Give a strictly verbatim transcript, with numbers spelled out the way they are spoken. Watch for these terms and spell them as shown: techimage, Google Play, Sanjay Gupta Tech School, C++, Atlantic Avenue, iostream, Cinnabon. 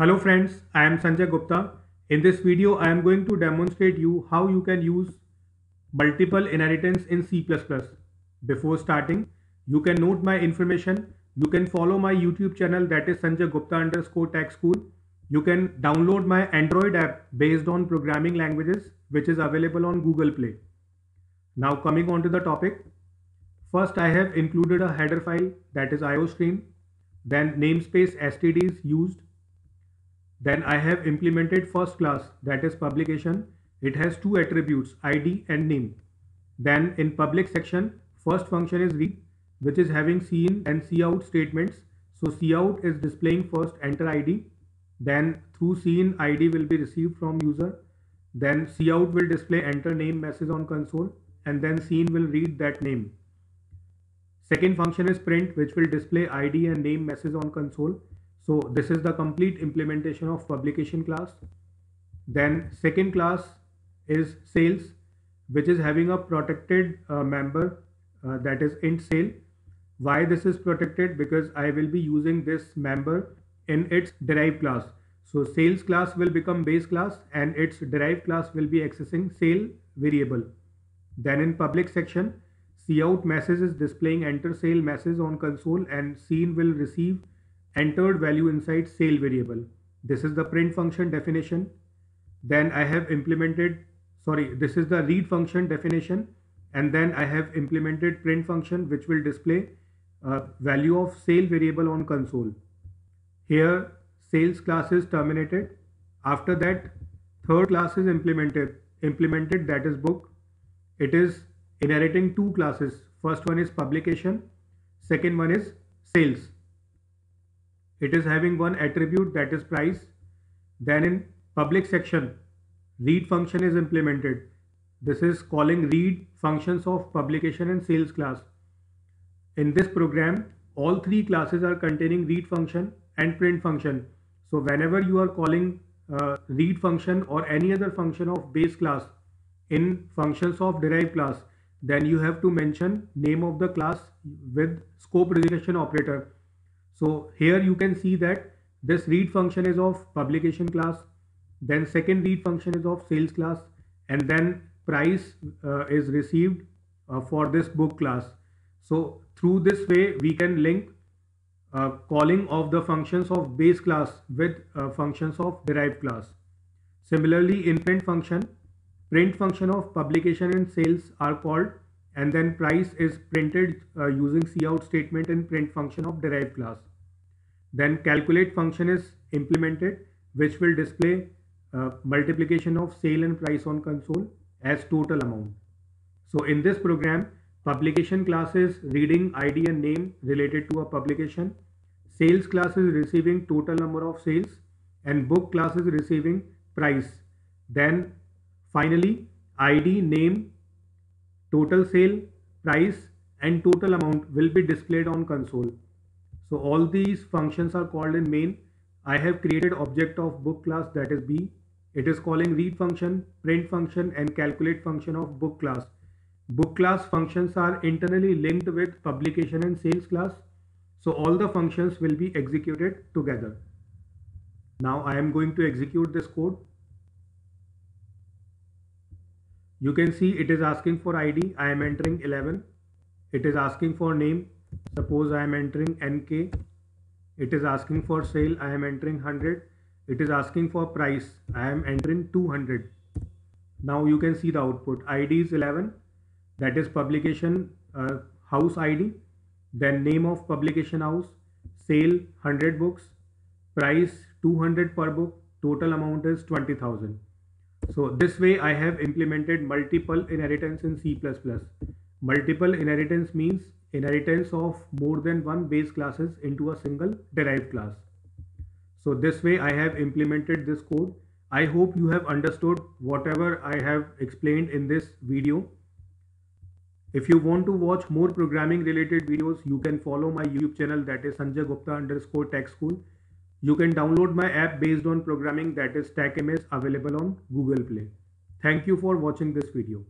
Hello friends, I am Sanjay Gupta. In this video, I am going to demonstrate you how you can use multiple inheritance in C plus plus. Before starting, you can note my information. You can follow my YouTube channel, that is Sanjay Gupta underscore Tech School. You can download my Android app based on programming languages, which is available on Google Play. Now coming on to the topic. First, I have included a header file, that is iostream. Then namespace S T D is used. Then I have implemented first class, that is publication. It has two attributes, I D and name. Then in public section, first function is read, which is having cin and cout statements. So cout is displaying first enter I D. Then through cin I D will be received from user. Then cout will display enter name message on console, and then cin will read that name. Second function is print, which will display I D and name message on console. So this is the complete implementation of publication class. Then second class is sales, which is having a protected uh, member, uh, that is int sale. Why this is protected? Because I will be using this member in its derived class. So sales class will become base class and its derived class will be accessing sale variable. Then in public section, cout message is displaying enter sale message on console, and cin will receive entered value inside sale variable. This is the print function definition. Then I have implemented, sorry, this is the read function definition, and then I have implemented print function, which will display uh, value of sale variable on console. Here sales class is terminated. After that, third class is implemented, implemented that is book. It is inheriting two classes. First one is publication, second one is sales. It is having one attribute, that is price. Then in public section, read function is implemented. This is calling read functions of publication and sales class. In this program, all three classes are containing read function and print function. So whenever you are calling uh, read function or any other function of base class in functions of derived class, then you have to mention name of the class with scope designation operator. So here you can see that this read function is of publication class, then second read function is of sales class, and then price uh, is received uh, for this book class. So through this way we can link uh, calling of the functions of base class with uh, functions of derived class. Similarly in print function, print function of publication and sales are called, and then price is printed uh, using cout statement in print function of derived class. Then calculate function is implemented, which will display uh, multiplication of sale and price on console as total amount. So in this program, publication class is reading I D and name related to a publication, sales class is receiving total number of sales, and book class is receiving price. Then finally I D, name, total sale, price and total amount will be displayed on console. So all these functions are called in main. I have created object of book class, that is B. It is calling read function, print function and calculate function of book class. Book class functions are internally linked with publication and sales class. So all the functions will be executed together. Now I am going to execute this code. You can see it is asking for I D. I am entering eleven. It is asking for name. Suppose I am entering N K. It is asking for sale. I am entering one hundred. It is asking for price. I am entering two hundred. Now you can see the output. I D is eleven. That is publication uh, house I D. Then name of publication house. Sale one hundred books. Price two hundred per book. Total amount is twenty thousand. So this way I have implemented multiple inheritance in C plus plus. Multiple inheritance means inheritance of more than one base classes into a single derived class. So this way I have implemented this code. I hope you have understood whatever I have explained in this video. If you want to watch more programming related videos, you can follow my YouTube channel, that is Sanjay Gupta underscore Tech School. You can download my app based on programming, that is techimage, available on Google Play. Thank you for watching this video.